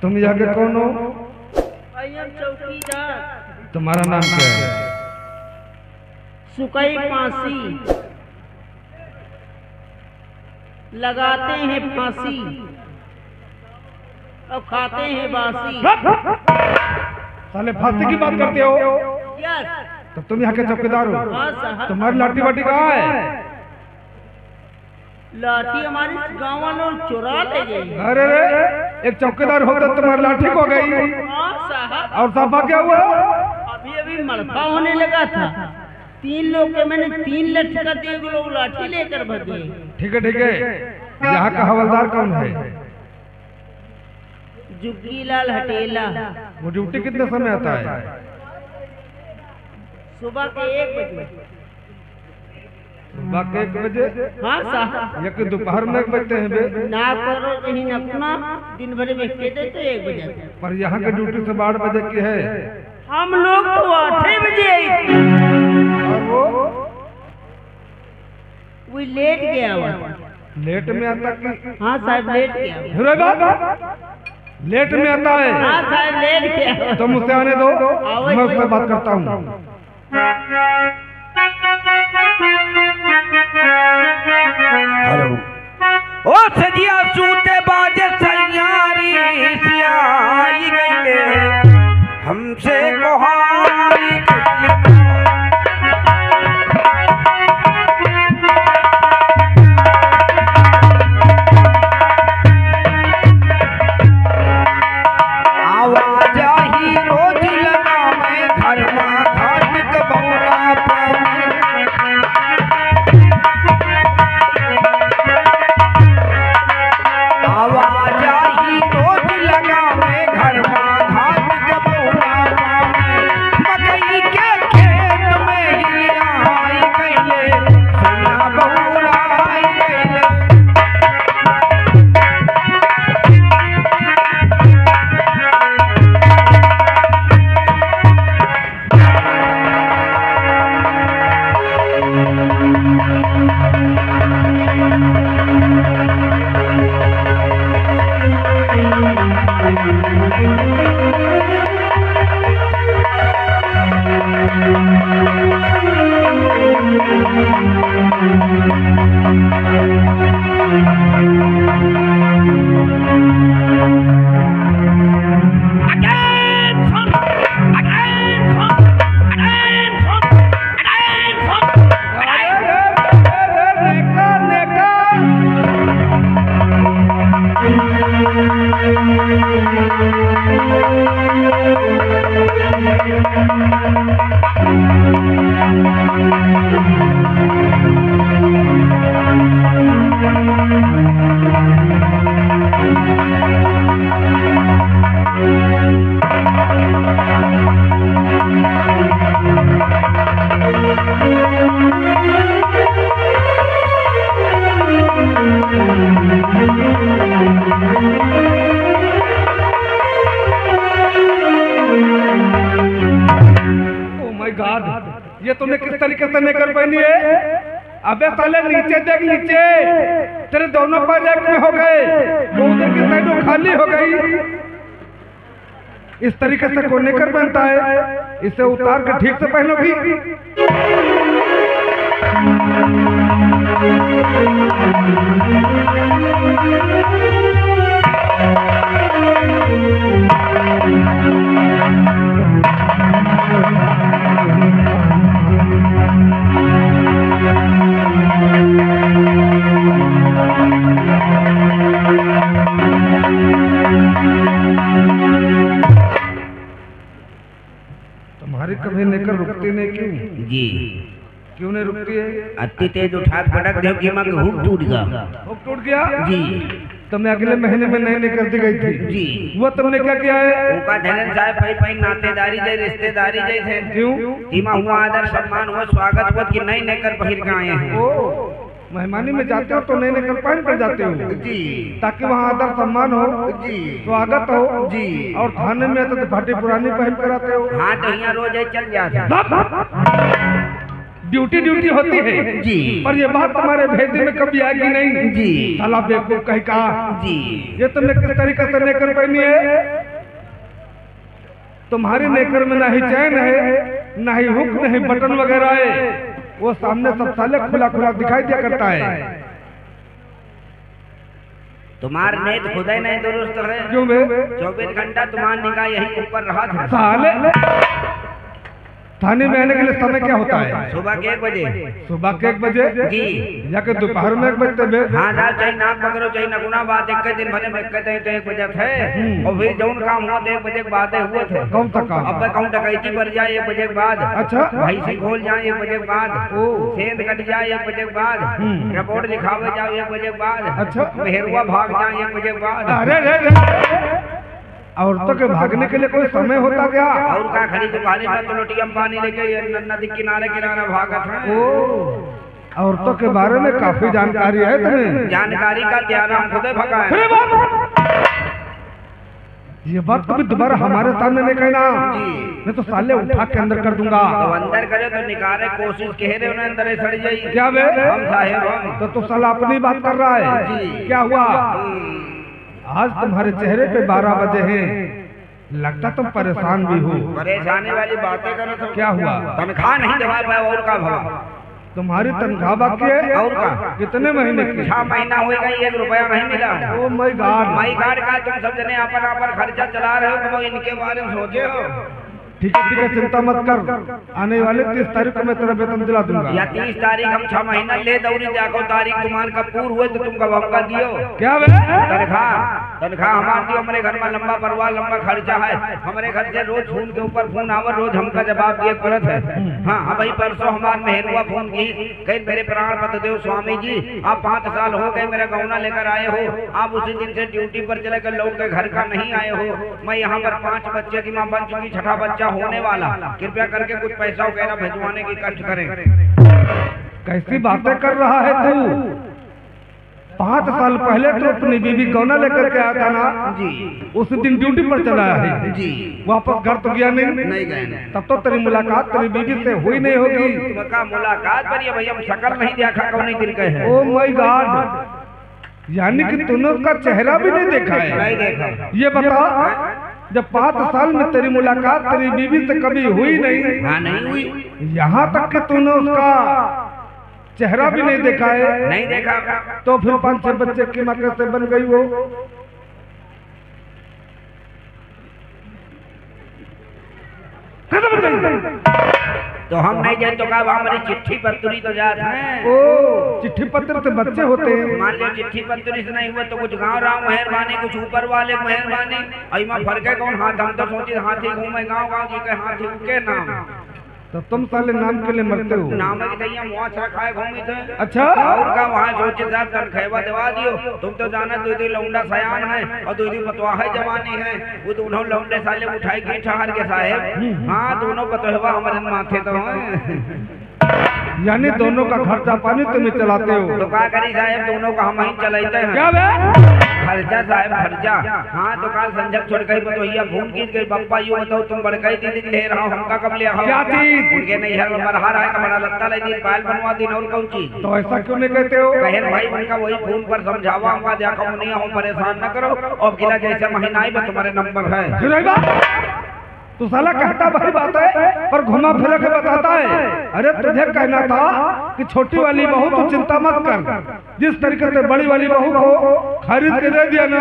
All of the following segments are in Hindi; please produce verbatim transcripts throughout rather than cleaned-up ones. तुम जाके कौन हो? चौकीदार। तुम्हारा नाम क्या है? सुकई फांसी लगाते हैं फांसी और खाते हैं बासी। साले फांसी की बात करते हो? यस। तो तुम यहाँ के चौकीदार हो? तुम्हारी लाठी बाटी कहाँ है? लाठी हमारे गाँव वालों चुरा ले गई। अरे रे, एक चौकीदार होता तुम्हारी लाठी को गई। और साफा क्या हुआ? अभी अभी मलबा होने लगा था, तीन लोग के मैंने तीन लटका दिए, लोग लाठी लेकर भगे। ठीक है ठीक है, यहाँ का हवलदार कौन है? जुग्गी लाल हटेला। वो ड्यूटी कितने समय आता है? सुबह के एक बजे। बाकी एक बजे? हाँ साहब। या कि दोपहर में एक बजते हैं बे? ना करो कहीं अपना दिन भर में कहते तो एक बजे। पर यहाँ की ड्यूटी से बारह बजे की है। हम लोग तो आठ बजे आई थी। और वो वो लेट गया हुआ। लेट में आता कि? हाँ साहब लेट गया। धुरेगा? लेट में आता है? हाँ साहब लेट गया। तो मुझसे आने दो, मैं उससे बात करता हूँ। ओ सजिया सूते बाजे सयारी सियाई गई ले हमसे कोहारी ये तुमने किस तरीके से निकल पहनी है? अबे साले नीचे देख, नीचे तेरे दोनों पैर एक में हो गए, उधर की साइड खाली हो गई। इस तरीके से कोई निकर बनता है? इसे उतार कर ठीक से पहनोगी। कभी लेकर रुकती नहीं क्यों? जी क्यों नहीं रुकती है? अति तेज उठाक पटक देव की माँ के हुक टूट गया। हुक टूट गया? जी। तुमने अगले महीने में नहीं निकलती गई थी? जी। वो तुमने क्या किया है? उनका धनन साहब भाई भाई नातेदारी जय रिश्तेदारी जय थे। क्यों? तीमा हुआ आदर सम्मान हुआ स्वागत हुआ कि नहीं निकल पहर के आए हैं। ओ मेहमानी में जाते हो तो नहीं निकल पाइन पर जाते हो? जी। ताकि वहाँ आदर सम्मान हो, जी, स्वागत हो, जी। और थाने में तो भाटी पुरानी पहन कराते हो। हाँ तो यहाँ रोज चल जाता। ड्यूटी ड्यूटी होती है जी, पर ये बात तुम्हारे भेजे में कभी आएगी नहीं जी। साला बेवकूफ कहीं का जी, ये तुमने किस तरीके से नेकर पहनी है, तुम्हारे नेकर में ना ही चैन है, ना ही हुक, नहीं बटन वगैरह है। वो सामने सब साले खुला खुला दिखाई दिया करता है। तुम्हारे नेत खुद ही नहीं दुरुस्त है, चौबीस घंटा तुम्हार निगाह यही ऊपर रहा था। साले थाने में आने के लिए समय क्या होता है? सुबह के एक बजे, सुबह के एक बजे जी, या के दोपहर में एक बजे। हाँ जाओ, चाहे नाक पकड़ो चाहे नगुना बात, एक दिन भले में एक बजे थे और फिर जौन काम हुआ तो एक बजे बातें हुए थे। कौन सा काम? अब कौन डकैती पर जाए एक बजे के बाद, अच्छा भाई से खोल जाए एक बजे के बाद, सेंध कट जाए एक बजे के बाद, रिपोर्ट लिखावे जाओ एक बजे के बाद, अच्छा मेहरुआ भाग जाए एक बजे के बाद। अरे औरतों के भागने के लिए कोई समय होता क्या? और का खड़ी तुम्हारी में तो लोटियम पानी लेके नदी किनारे किनारे भागा था। ओ औरतों के बारे में काफी जानकारी है तुम्हें। जानकारी का त्यारा हम खुद भगा है। ये बात कभी दोबारा हमारे सामने नहीं कहना, मैं तो साले उठा के अंदर कर दूंगा। तो अंदर करे तो निकाले कोशिश कह रहे उन्हें अंदर सड़ जाइए क्या? वे हम साहेब तो तू साला अपनी बात कर रहा है। क्या हुआ? आज तुम्हारे चेहरे पे बारह बजे हैं, लगता तुम परेशान भी हो। परेशानी वाली बातें करो तो क्या हुआ? तनख्वाह नहीं दवा पाए और का भाव। तुम्हारी तनख्वाह बाकी है और का? कितने महीने की? छह महीना हो गई, एक रुपया नहीं मिला। Oh my god, my god का तुम सब जने अपन अपन खर्चा चला रहे हो, तो इनके बारे में सोचे हो। ठीक है ठीक है, चिंता मत कर, आने वाले तीस तारीख को मैं तेरा वेतन दिला दूंगा। या तीस तारीख हम छह महीना ले दौड़ी जाको, तारीख तुम्हारे का पूर हुए तो तुमका वापका दियो। क्या तनखा? तनखा हमारे दियो, हमारे घर में लंबा परिवार लंबा खर्चा है। हमारे घर से रोज फोन के ऊपर फोन आवर, रोज हमका जवाब दिए पड़त है। हाँ भाई, परसों हमारे मेहरुआ फोन की कहीं, मेरे प्राण पतदेव स्वामी जी आप पाँच साल हो गए मेरा गौना लेकर आए हो, आप उसी दिन से ड्यूटी पर चले गए, लौट के घर का नहीं आए हो। मैं यहाँ पर पाँच बच्चे की माँ बन चुकी, छठा बच्चा होने वाला, कृपया करके कुछ पैसा वगैरह भेजवाने की कष्ट करें। कैसी बातें कर रहा है तू? पाँच साल पहले तो अपनी बीवी गौना लेकर के आता ना जी, उस दिन ड्यूटी पर चला है जी, वापस घर तो गया नहीं, नहीं गए। तब तो तेरी मुलाकात तेरी बीवी से हुई नहीं होगी। मुलाकात पर ये भैया शक्ल नहीं देखा, कौन नहीं दिल गए। ओ माय गॉड, यानी कि तूने उसका चेहरा भी नहीं देखा है? ये बता, जब पाँच साल में तेरी मुलाकात तेरी बीवी से कभी हुई नहीं, हाँ नहीं हुई, यहाँ तक कि तूने उसका चेहरा भी नहीं देखा है? नहीं देखा। तो फिर पाँच छह बच्चे की माँ कैसे बन गई वो? कैसे बन गई? तो हम नहीं जाए तो क्या? हमारी चिट्ठी पत्री तो जात है। ओ चिट्ठी पत्र से बच्चे होते हैं। मान लो चिट्ठी पत्री से नहीं हुआ तो कुछ गांव राम मेहरबानी, कुछ ऊपर वाले मेहरबानी, अमा फर के कौन हाथ। हम तो सोचे हाथी घूमे गांव गांव जी के हाथी के नाम। तो तुम साले नाम के लिए मरते हो? नाम रखा है। अच्छा और का वहाँ सोचे साहब तनखेवा दवा दियो, तुम तो जाना दो दी लौंडा सयान है और दो दी बतवाहा जवानी है। वो दोनों लौंडे साले उठाई गई ठहर के साहेब। हाँ दोनों बतवा हमारे माथे तो हैं, यानी दोनों का खर्चा पानी तुम्हें चलाते हो। तो क्या करी साहेब, दोनों का हम ही चलाते हैं खर्चा साहब खर्चा। हाँ तो काल संजक छोड़ गई बतोहिया घूम की गई। बप्पा यू बताओ तुम बड़ गई दीदी ले रहा हूँ, हमका कब ले रहा उनके नहीं है बरहार है कमरा लगता ले दिन पायल बनवा दिन और कौन चीज। तो ऐसा क्यों नहीं कहते हो? कहर भाई उनका वही फोन पर समझावा, हमका देखा नहीं हम परेशान न करो, और गिला जैसे महीना ही में तुम्हारे नंबर है। तू साला कहता भाई बात है पर घुमा फिरा के बताता है। अरे तुझे कहना था कि छोटी वाली बहू तो चिंता मत कर, जिस तरीके से बड़ी वाली बहू को खरीद के दे दिया ना,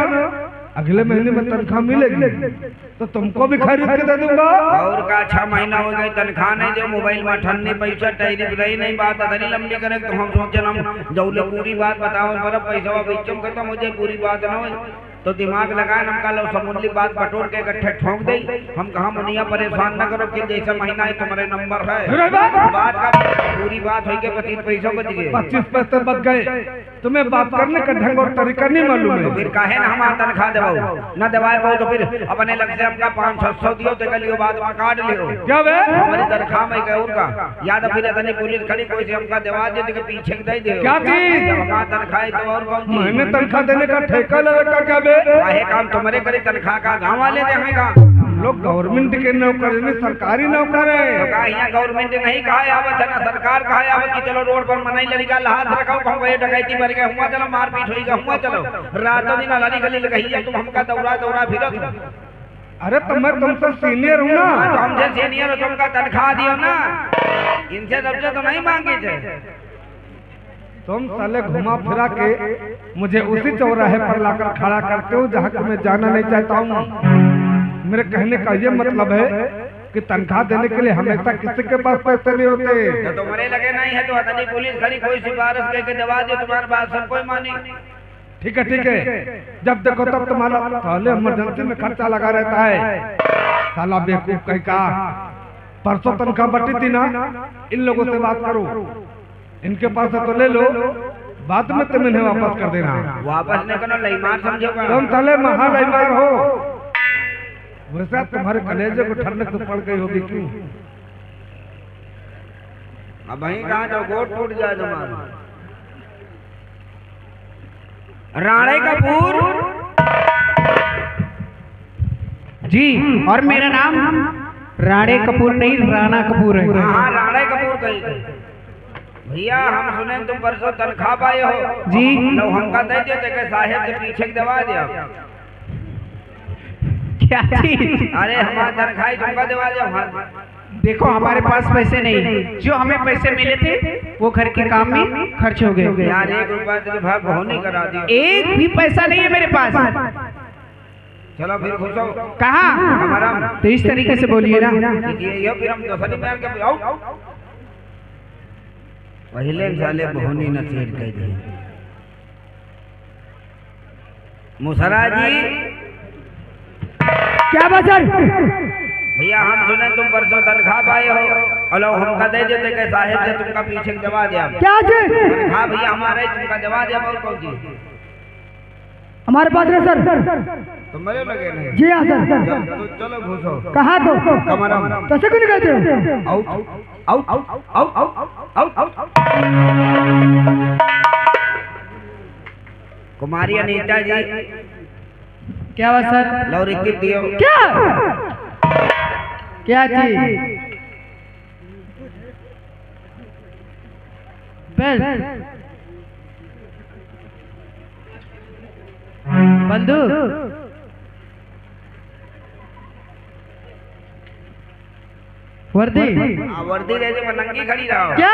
अगले महीने में तनख्वाह मिलेगी तो तुमको भी खरीद के दे दूंगा। और का छह महीना हो गई तनख्वाह नहीं दे, मोबाइल में ठन्नी पैसा टहरी रही नहीं, बात अधरी लंबी करे तो हम सोचे हम जौले पूरी बात बताओ, पर पैसा बेचम करता मुझे पूरी बात न हो तो दिमाग लगाए। हम कहा समूली बात बटोर के इकट्ठे ठोंक दे, हम कहा मुनिया परेशान न करो कि जैसे महीना है तुम्हारे नंबर है। बात का पूरी बात हुई के पच्चीस पैसों बच गए, पच्चीस पैसे बच गए। तुम्हें बात करने का ढंग और तरीका नहीं मालूम है। फिर कहे ना हम तनखा दबाओ न दबाए पाओ तो फिर अपने लग से हमका पाँच छह सौ दियो तो लियो बाद में काट लियो। जब हमारी तनख्वाह में गए उनका याद फिर इतनी पुलिस खड़ी कोई से हमका दबा दे तो पीछे दे दे तनख्वाह। मैंने तनख्वाह देने का ठेका लगा क्या? काम तुम्हारे करे तनख्वाह का गाँव वाले देंगे। हम लोग गवर्नमेंट के नौकर है, सरकारी नौकर है। यहाँ गवर्नमेंट नहीं कहा आवत है ना सरकार कहा आवत की चलो रोड पर मनाई लड़का लात रखो कहू ये डकैती मर गए हुआ चलो मारपीट होई हुआ चलो रात दिन लड़ी गली लगी तुम हमका दौरा दौरा फिरत। अरे तो मैं तुमसे सीनियर हूँ ना, हमसे सीनियर हो तुमका तनख्वाह दियो ना, इनसे सबसे तो नहीं मांगी थे। तुम साले घुमा फिरा के मुझे उसी चौराहे पर लाकर खड़ा करते हो जहाँ मैं जाना नहीं चाहता हूँ। मेरे कहने का ये मतलब है कि तनख्वाह देने के लिए हमेशा किसी के पास पैसे नहीं होते। तो तुम्हारे लगे नहीं है तो अतनी पुलिस खड़ी कोई सिफारिश करके दवा दे तुम्हारी बात सब कोई माने। ठीक है ठीक है, जब देखो तब तुम्हारा पहले इमरजेंसी में खर्चा लगा रहता है। साला बेवकूफ कहीं का परसों तनख्वाह बटी थी ना, इन लोगों से बात करो, इनके पास तो ले लो, बाद में तुम्हें वापस कर देना। वापस नहीं करना लईमार समझोगे तुम, साले महा लईमार हो। वैसा तुम्हारे कलेजे को ठंडक तो पड़ गई होगी क्यों? अब वहीं कहाँ जाओ गोट टूट जाए तुम्हारा। राणे कपूर जी, और मेरा नाम राणे कपूर नहीं राणा कपूर है। हाँ राणे कपूर कही भैया, हम सुने तुम परसों तनख्वाह पाए हो जी, लो हमका दे दियो तेरे साहेब के पीछे दबा दिया क्या थी? अरे हमारा देखो हमारे पास पैसे नहीं, जो हमें पैसे मिले थे वो घर के काम में खर्च हो गए यार। एक रुपया तो भाई बहुत नहीं करा दिया, एक भी पैसा नहीं है मेरे पास। चलो फिर खुश हो कहा तो इस तरीके से बोलिए ना, फिर हम दूसरी बार के आओ। पहले साले बहुनी नसीहत कह दी मुसरा जी क्या बसर भैया, हम सुने तुम परसों तनख्वाह पाए हो और हमका दे देते के साहेब से तुमका पीछे दबा दिया क्या जी? तनख्वाह भैया हमारे तुमका दबा दिया और कौन जी हमारे पास रे सर तो मेरे लगे नहीं जी। हां सर तो चलो घुसो कहां तो कमरा कैसे क्यों कहते हो? Out out out out out. Kumari Anita ji क्या बात सर? लौरी की दियो क्या क्या थी बेल बंधु वर्दी वर्दी दे दे नंगी खड़ी रहो क्या?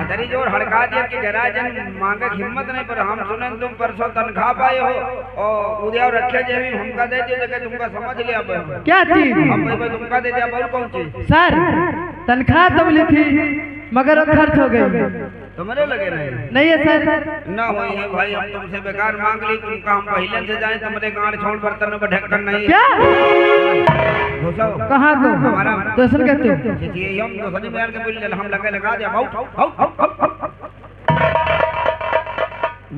अदरी जोर हड़का दिया कि जरा जन मांगे हिम्मत नहीं। पर हम सुने तुम परसों तनख्वाह पाए हो और उदय रखे जे भी हमका दे दिए जगह तुमका समझ लिया अब क्या थी? हम भाई तुमका दे दिया बोल कौन चीज सर? तनख्वाह तो मिली थी मगर वो खर्च हो गई तुम्हारे लगे नहीं नहीं है सर ना हुई है भाई। हम तुमसे बेकार मांग ली, तुमका हम पहले से जाए तुम्हारे गांड छोड़ बर्तन में ढक्कन नहीं है कहाँ को हमारा दोस्तों कहते हो ये हम दोस्तों बैठ के बोले हम लगे लगा दिया आउट आउट।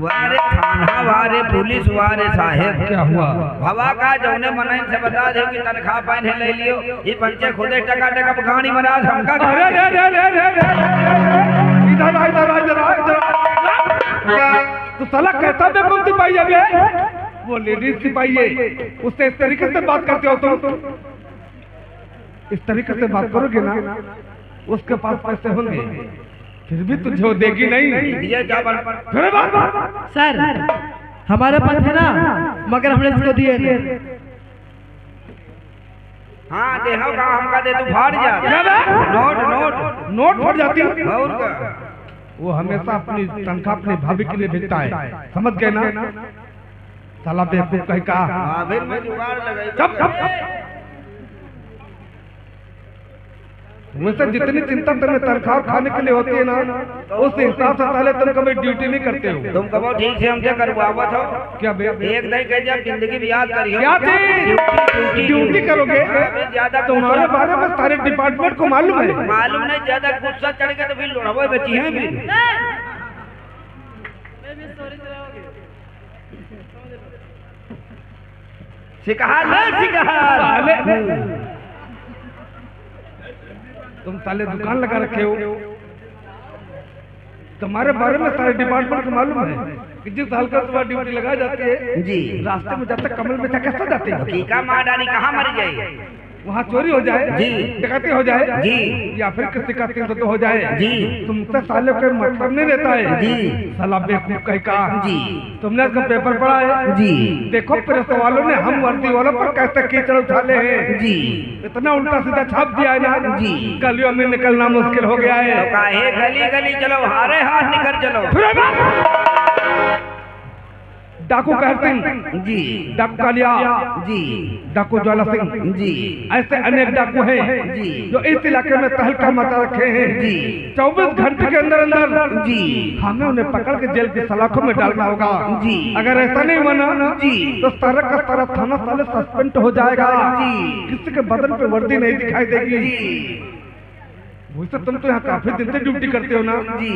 वारे थाना वारे पुलिस वारे साहेब क्या हुआ हवा का जौने मनाइन से बता दे कि तनख्वाह पाइन ले लियो ये पंचे खुदे टका टका बगानी मरा हमका। अरे रे रे रे रे इधर आ इधर आ इधर आ इधर तू साला कैसा बेवकूफ भाई अबे वो लेडीज सिपाही है उससे इस तरीके से बात करते हो तुम? इस तरीके से बात करोगे ना उसके पास पैसे होंगे फिर भी तुझे देगी नहीं। ये क्या बात सर हमारे पास है ना मगर हमने इसको दिए हाँ देखो कहा हमका दे तू फाड़ जा नोट नोट नोट फट जाती है। वो हमेशा अपनी तनख्वाह अपनी भाभी के लिए भेजता है समझ गए ना? साला बेवकूफ कहीं का मुझसे जितनी चिंता तुम्हें तनख्वाह खाने के लिए होती है ना उस हिसाब से पहले तुम कभी ड्यूटी नहीं करते हो। तुम कहो ठीक से हमसे करवावत हो क्या? एक नहीं कह जाए जिंदगी में याद करियो क्या ड्यूटी ड्यूटी करोगे ज्यादा तुम्हारे बारे में सारे डिपार्टमेंट को मालूम है मालूम नहीं ज्यादा गुस्सा चढ़ गया तो फिर लड़ाई बची है भी शिकार। तुम साले दुकान लगा रखे हो तुम्हारे बारे में सारे डिपार्टमेंट को मालूम है। जिस हल्का सुबह ड्यूटी लगा जाती है जी, रास्ते में जब तक कमल में कैसे जाते हैं, टीका मार डाली कहाँ मर जाए, वहाँ चोरी हो जाए जी, डकैती हो जाए जी, या फिर किसी का तो हो जाए जी, तुमसे साले कोई मतलब नहीं रहता है जी, साला बेवकूफ कहीं का जी, तुमने उसका पेपर पढ़ा है जी, देखो प्रेस वालों ने हम वर्दी वालों पर कैसे कीचड़ उछाले हैं जी, इतना उल्टा सीधा छाप दिया है ना जी, गलियों में निकलना मुश्किल हो गया है, गली गली चलो हारे हाथ निकल चलो, डाकू कहते हैं जी, डाकू कालिया जी, डाकू ज्वाला सिंह जी, ऐसे अनेक डाकू हैं जो इस इलाके में तहलका मचा रखे हैं जी, चौबीस घंटे के अंदर अंदर जी हमें उन्हें पकड़ के जेल की सलाखों में डालना होगा जी, अगर ऐसा नहीं माना जी तो सारा का सारा थाना साले सस्पेंड हो जाएगा जी, किसी के बदन पे वर्दी नहीं दिखाई देगी जी, तुम तो यहाँ काफी दिन से ड्यूटी करते हो ना जी,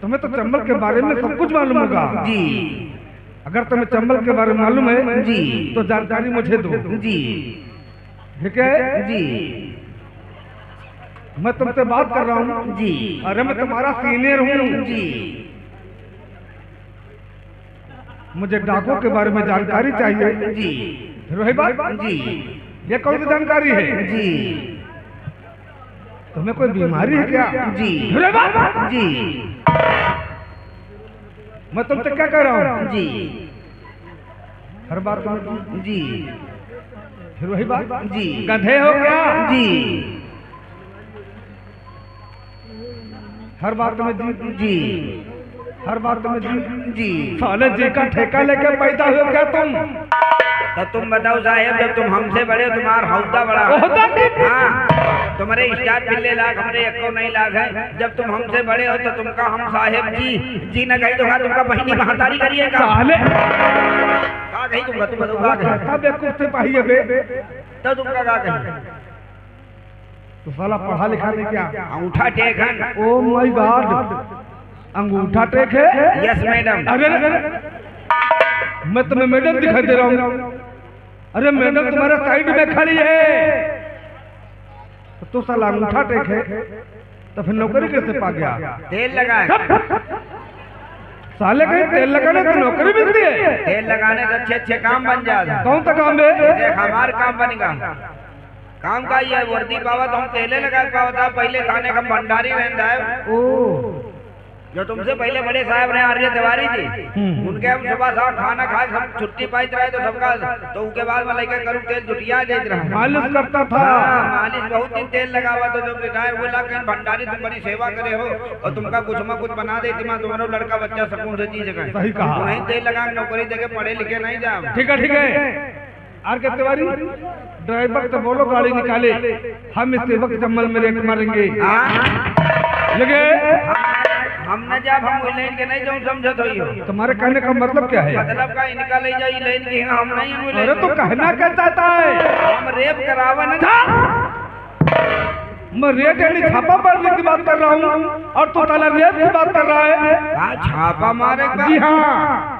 तुम्हें तो चंबल के बारे में सब कुछ मालूम होगा जी, अगर तुम्हें चंबल के बारे में मालूम है जी तो जानकारी मुझे दो जी, ठीक है जी, मैं तुमसे बात कर रहा हूँ जी, अरे मैं तुम्हारा सीनियर हूँ जी, मुझे डाकुओं के बारे में जानकारी चाहिए जी, रही बात जी, ये कौन सी जानकारी है जी, तुम्हें कोई बीमारी है क्या जी, जी मैं तुमसे क्या कह रहा हूँ जी, हर बात जी फिर वही बात जी, गधे हो क्या जी, हर बात में जी जी, हर बात में जी जी, साले जी का ठेका लेके पैदा हो क्या तुम, तो तुम बताओ साहेब, जब तुम हमसे बड़े हो, तुम्हारा हौसला बड़ा हाँ, तुम्हारे स्टार पिल्ले लाख, हमारे एक्को नहीं लाख है, जब तुम हमसे बड़े हो तो तुमका हम साहेब जी जी न गई, तो तुमका बहनी महातारी करिएगा, कहा गई तुमका, तुम बताओ बे तो तुमका कहा गई, तो साला पढ़ा लिखा नहीं क्या, अंगूठा टेक है, ओ माय गॉड अंगूठा टेक है, यस मैडम, मैं तुम्हें मैडम दिखाई दे रहा हूँ, अरे मैडम तुम्हारे साइड में खड़ी है, तो साला अंगूठा टेक है तो फिर नौकरी कैसे पा गया, तेल लगाए साले कहीं तेल लगाने तो नौकरी मिलती है, तेल लगाने से अच्छे अच्छे काम बन जाए, कौन सा काम है, हमारे काम बनेगा, काम का ये वर्दी पावा तो हम तेले लगा पावा था, पहले थाने का भंडारी रहता है ओ, जो तुमसे पहले बड़े साहब रहे आर्य तिवारी जी, उनके हम सुबह शाम खाना खाए, छुट्टी पाई रहे तो सबका, तो उनके बाद मैं लेकर करूँ तेल जुटिया देते रहा, मालिश करता था, मालिश बहुत दिन तेल लगा हुआ, तो जब रिटायर हो लाकर भंडारी तुम बड़ी सेवा करे हो और तुमका कुछ न कुछ बना देती माँ, तुम्हारा लड़का बच्चा सुकून से जी सके, वही तेल लगा नौकरी देके पढ़े लिखे नहीं जाओ, ठीक है ठीक है, आर्य तिवारी ड्राइवर तो बोलो गाड़ी निकाले, हम इस वक्त चंबल में रेट मारेंगे, लगे हम न जाब, हम लाइन के नहीं जाऊँ, समझत हो, तुम्हारे कहने का मतलब क्या है, मतलब का इनका ले जाइए लाइन के, हम नहीं, अरे तो कहना क्या चाहता है, हम रेप करावा न था, मैं रेट यानी छापा मारने की बात कर रहा हूँ, और तो ताला रेप की बात कर रहा है, छापा मारे जी हाँ,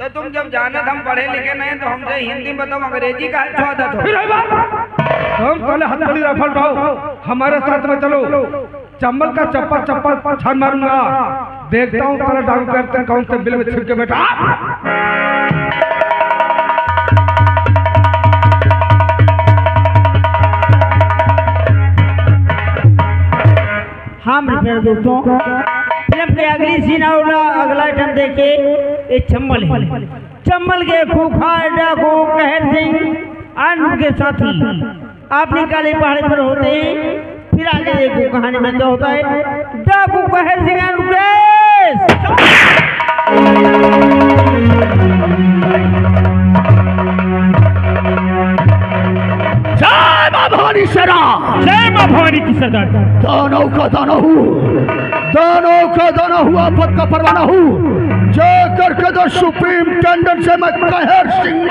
तो तुम जब जाना हम पढ़े लिखे नहीं तो हमसे हिंदी बताओ, अंग्रेजी का आदत हो, हम पहले हाथ बड़ी रफल भाव, हमारे साथ में चलो, चंबल का चप्पा चप्पा छान मारूंगा, देखता हूँ पहले डाकू करते कौन से बिल में छिपके बैठा, हाँ मेरे दोस्तों अगली सीन और अगला आइटम देखे, ये चंबल है, चंबल के खूंखार डाकू कहर सिंह और उनके साथी आपने काले पहाड़ पर होते हैं, फिर आगे देखो कहानी में क्या होता है, डाकू कहर सिंह जय मां भवानी शरण, जय मां भवानी की सरदार, दोनों का दोनों हूँ, दोनों का दोनों हूँ, आपद का परवाना हूँ, जा करके तो सुप्रीम टेंडर से मैं कहर सिंह,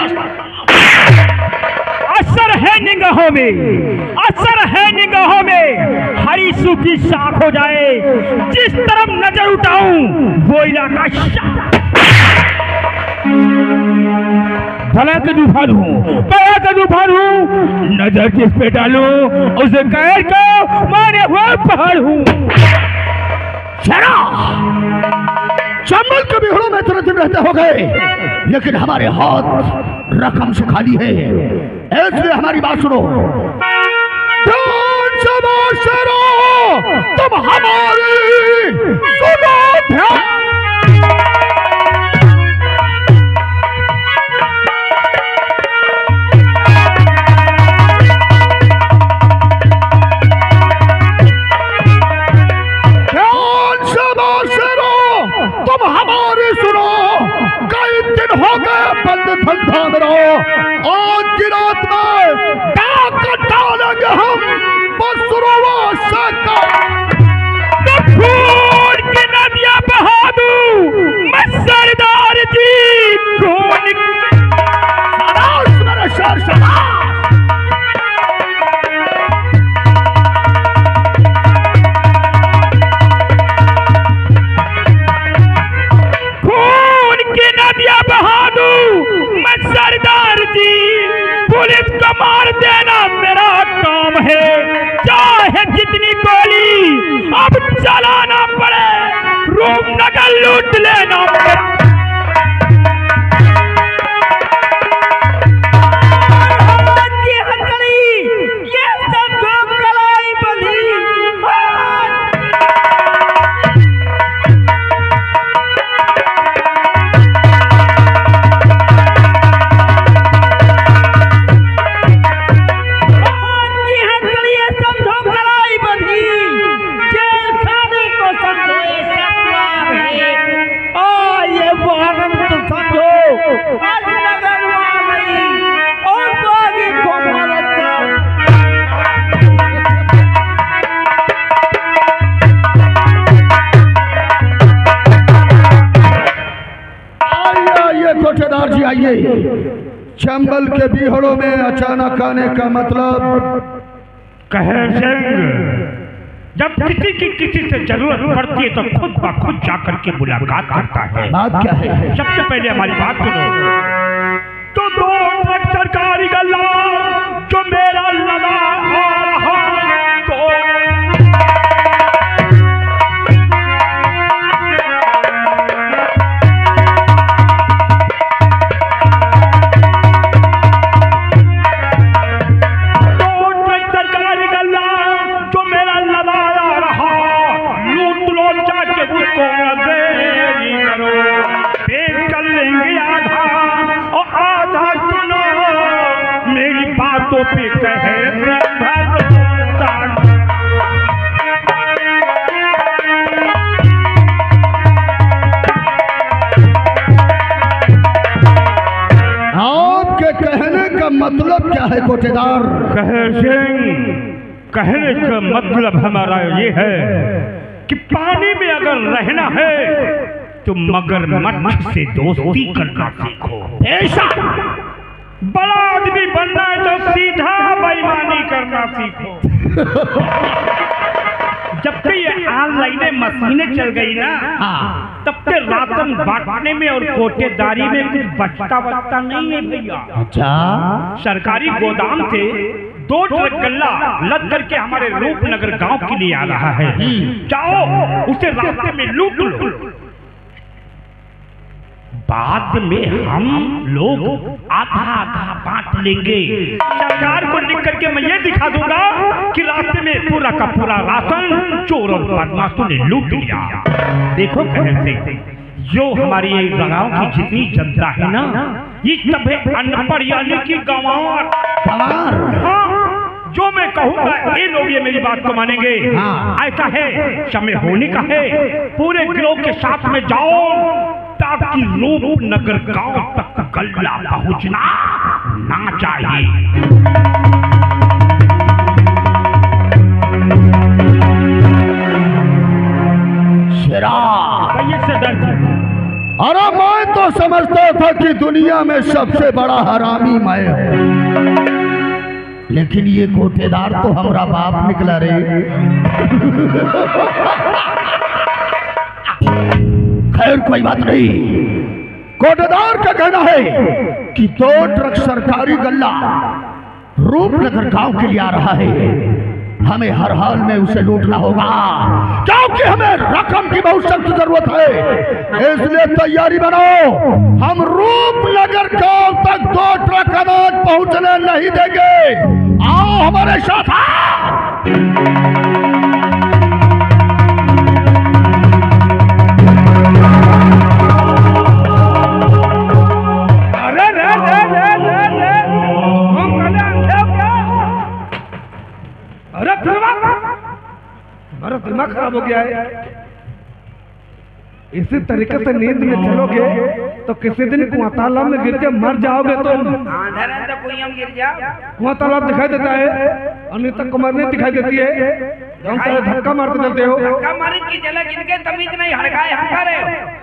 असर है निगाहों में, असर है निगाहों में, हरीशु की साख हो जाए, जिस तरफ नजर उठाऊं वो इलाका भला का तूफान हूँ, बड़ा का तूफान हूँ, नजर किस पे डालूं उसे कहर को मारे हुए पहाड़ हूँ, चंबल के बिगड़ों में तरह रहते हो गए, लेकिन हमारे हाथ रकम से खाली है। ऐसे हमारी बात सुनो, ध्यान से बात सुनो, तुम हमारी सुनो ध्यान। आज की रात में डाक डालेंगे हम बसरों से का खून की नदियां बहा दूं मैं सरदार जी खून शाबाश मेरा शहर शाबाश। पुलिस को मार देना मेरा काम है, चाहे जितनी गोली अब चलाना पड़े, रूपनगर लूट लेना पड़े। चंबल के बिहड़ों में अचानक आने का मतलब कहर सिंह, जब किसी की किसी से जरूरत पड़ती है तो खुद ब खुद जाकर के मुलाकात करता है। बात क्या है? सबसे पहले हमारी बात सुनो, तो दो सरकारी गला जो मेरा लगा आ रहा पे कहे आपके कहने का मतलब क्या है कोटेदार? कहर सिंह, कहने का मतलब हमारा ये है कि पानी में अगर रहना है तो मगरमच्छ से दोस्ती करना सीखो। ऐसा बड़ा आदमी बनना है तो सीधा बेईमानी करना सीखो। जब से ये ऑनलाइन मशीनें चल गई ना, तब से रातन बांटने में और कोटेदारी में कुछ बचता बचता नहीं है भैया। अच्छा, सरकारी गोदाम से दो ट्रक गल्ला लद करके हमारे रूपनगर गांव के लिए आ रहा है, जाओ उसे रास्ते में लूट लो, बाद में हम लोग आधा आधा बांट लेंगे। सरकार को लिख करके मैं ये दिखा दूंगा कि रास्ते में पूरा का पूरा राशन चोरों बदमाशों ने लूट लिया। देखो कहर सिंह, जो हमारी गांव की जितनी जनता है ना, ये सब अनपढ़ यानी कि गंवार। हाँ, जो मैं कहूँगा ये लोग ये मेरी बात को मानेंगे। ऐसा है, समय होने का है, पूरे लोग के साथ में जाओ ताकि रूपनगर गांव तक गल्ला पहुंचना ना चाहिए। शराब, अरे मैं तो समझता था कि दुनिया में सबसे बड़ा हरामी मैं हूं, लेकिन ये कोटेदार तो हमारा बाप निकला रे। खैर कोई बात नहीं, कोटेदार का कहना है कि दो ट्रक सरकारी गल्ला रूपनगर गांव के लिए आ रहा है, हमें हर हाल में उसे लूटना होगा, क्योंकि हमें रकम की बहुत सख्त जरूरत है। इसलिए तैयारी बनाओ, हम रूपनगर गांव तक दो ट्रक अनाज पहुंचने नहीं देंगे। आओ हमारे साथ। हमारा दिमाग खराब हो गया है। इसी तरीके से नींद में चलोगे तो किसी दिन कुआं तालाब में गिर के मर जाओगे। तुम कुआं तालाब दिखाई देता है, अनिता कुमार नहीं दिखाई देती है। हम तो धक्का मारते चलते हो। धक्का मारने की जला जिनके तमीज नहीं हड़काए हम करे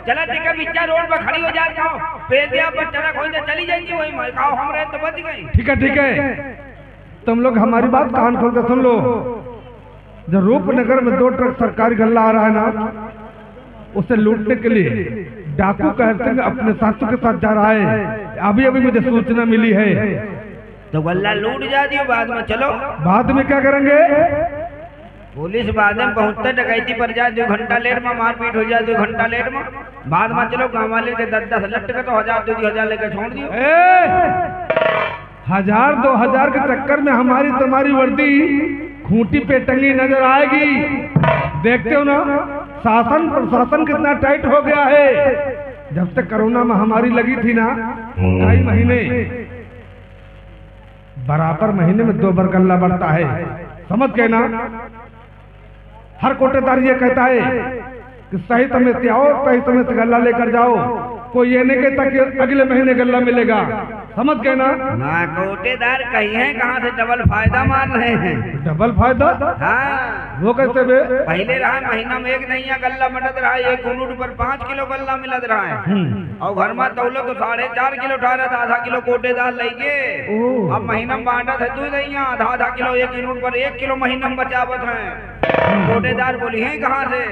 जला दिखा बिचा रोड पर खड़ी हो जाती हो पेटिया पर ट्रक होने चली जाएगी वही मलकाओ हम रहे तो बच गई। ठीक है ठीक है, तुम लोग हमारी बात कान खोल कर सुन लो। जो रूपनगर में दो ट्रक सरकारी गल्ला आ रहा है ना, उसे लूटने के लिए डाकू कहते हैं अपने साथी के साथ जा रहा है। अभी अभी मुझे सूचना मिली है। तो गल्ला लूट जाती है बाद में। चलो बाद में क्या करेंगे? पुलिस बाद में पहुंचते डकैती पर जाए, दो घंटा लेट में मारपीट हो जाए, दो घंटा लेट में बाद में। चलो गाँव वाले के दस दस लट के तो हजार दो हजार लेकर छोड़ दियो। हजार दो हजार के चक्कर में हमारी तुम्हारी वर्दी खूंटी पे टंगी नजर आएगी। देखते हो ना शासन प्रशासन कितना टाइट हो गया है। जब तक कोरोना महामारी लगी थी ना, ढाई महीने बराबर महीने में दो बार गल्ला बढ़ता है, समझ गए ना। हर कोटेदार ये कहता है कि सही समय से आओ, सही समय से गल्ला लेकर जाओ। कोई ये नहीं कहता कि अगले महीने गल्ला मिलेगा, समझ गए ना। कोटेदार कहीं है कहाँ से डबल फायदा मार रहे हैं। डबल फायदा? हाँ। वो कैसे बे? पहले रहा महीना में एक नहीं गल्ला मिलत रहा है, एक उनूट पर पाँच किलो गल्ला मिलत रहा है और घर में दौलत तो साढ़े चार किलो उठा रहा था। आधा किलो कोटेदार लेके अब महीना में बांटा था तू नहीं आधा आधा किलो एक उनूट पर एक किलो महीना में बचावत है। कोटेदार बोली है कहाँ से।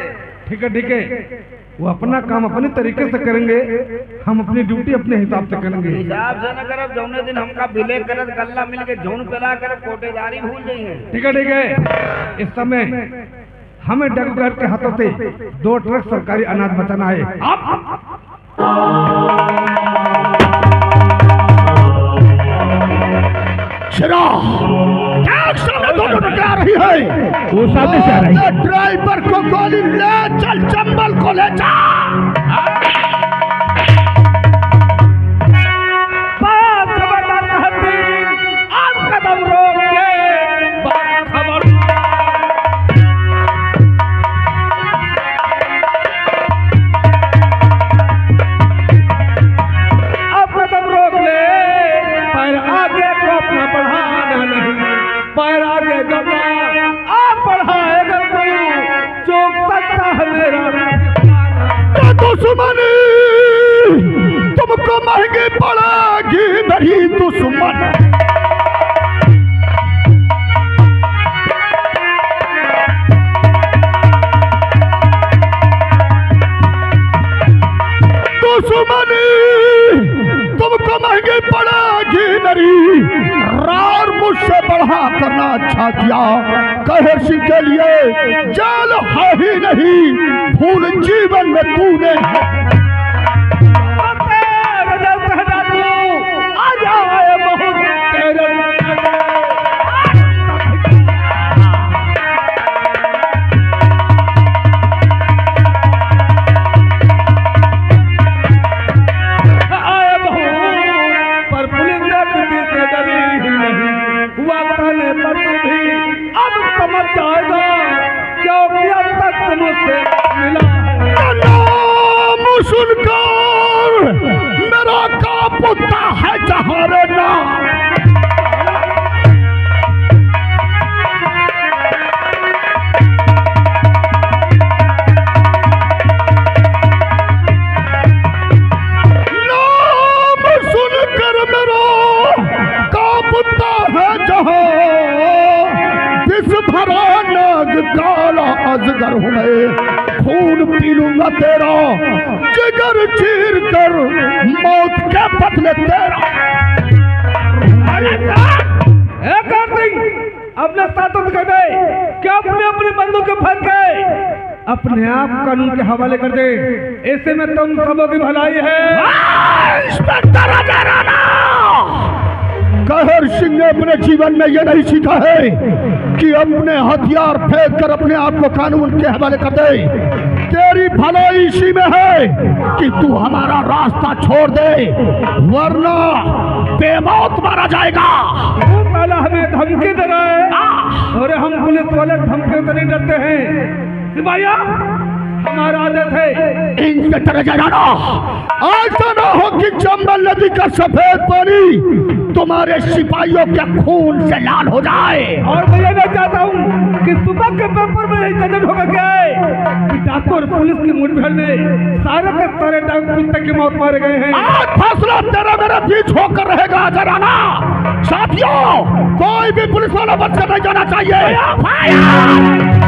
ठीक है ठीक है, वो अपना काम अपने तरीके से करेंगे, हम अपनी ड्यूटी अपने हिसाब से करेंगे। हिसाब से न करब जौने दिन हमका बिले करत गल्ला मिल के जौन पेला कर कोटेदारी भूल जाइए। ठीक है ठीक है, इस समय हमें डकैत के हाथों से दो ट्रक सरकारी अनाज बचाना है। आप, आप। रही है वो सामने से आ रही है। ड्राइवर को गोली ले चल, चंबल को ले जा। बात खबरदार महतीन आप कदम रोक ले। बात खबर आप कदम रोक ले, पर आगे को अपना बढ़ाना नहीं। पैर आगे गंगा आप पढ़ाएगा जो सकता है मेरा तो दुश्मनी तुमको महंगी पड़ेगी मेरी दुश्मन। दुश्मनी तुमको महंगी पड़ेगी मेरी। रार मुझसे बढ़ा करना अच्छा किया, कहर सिंह के लिए जल है ही नहीं, भूल जीवन में तूने अपना सातों कर दे कि अपने अपने बंदों के फंस गए, अपने आप कानून के हवाले कर दे। ऐसे में तुम सबों की भलाई है। इंस्पेक्टर राजा राणा, कहर सिंह ने अपने जीवन में यह नहीं सीखा है कि अपने हथियार फेंक कर अपने आप को कानून के हवाले कर दे। तेरी भलाई इसी में है कि तू हमारा रास्ता छोड़ दे, वरना बेमौत मारा जाएगा। वाला हमें धमकी दे रहा है और हम पुलिस वाले धमकी से नहीं डरते हैं। सिपाहिया, हमारा आदत है। इंस्पेक्टर राजाराणा, ऐसा ना हो कि चंबल नदी का सफेद पानी तुम्हारे सिपाहियों के खून से लाल हो जाए। और मैं ये चाहता हूँ कि सुबह के पेपर में यही कदम होगा क्या है, डाकू और पुलिस की मुठभेड़ में सारे के सारे डाकू तक की मौत मारे गए हैं। आज फैसला तेरा मेरा बीच होकर रहेगा राजाराणा। साथियों, कोई भी पुलिस वाला बच कर नहीं जाना चाहिए।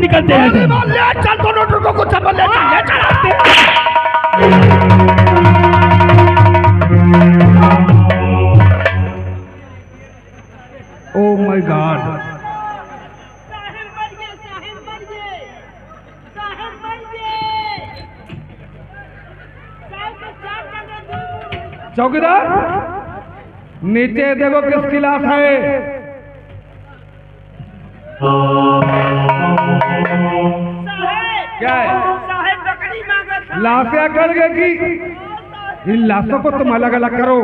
निकलते हैं चल तो नोटर को कुछ ले चल। ओ माय गॉड, चौकीदार नीचे देखो किस खिलाफ है। क्या है लाशा कर गए कि इन लाशों को तुम अलग अलग करो।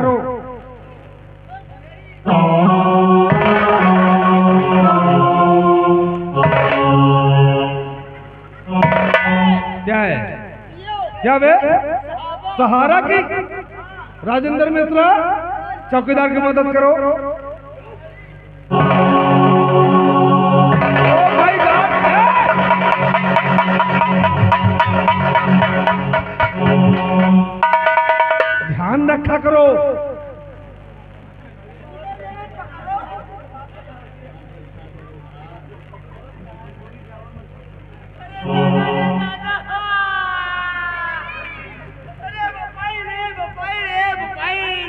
क्या है क्या वे सहारा की राजेंद्र मिश्रा, चौकीदार की मदद करो। ध्यान रखा करो।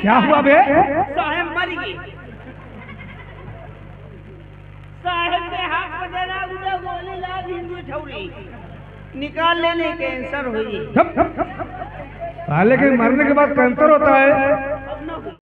क्या हुआ बे? साहेब मर गई। साहेब के हाथ में जरा उड़ा गोली लाल हिंदू छौरी निकाल लेने कैंसर हुई। लेकिन मरने के बाद कैंसर होता है।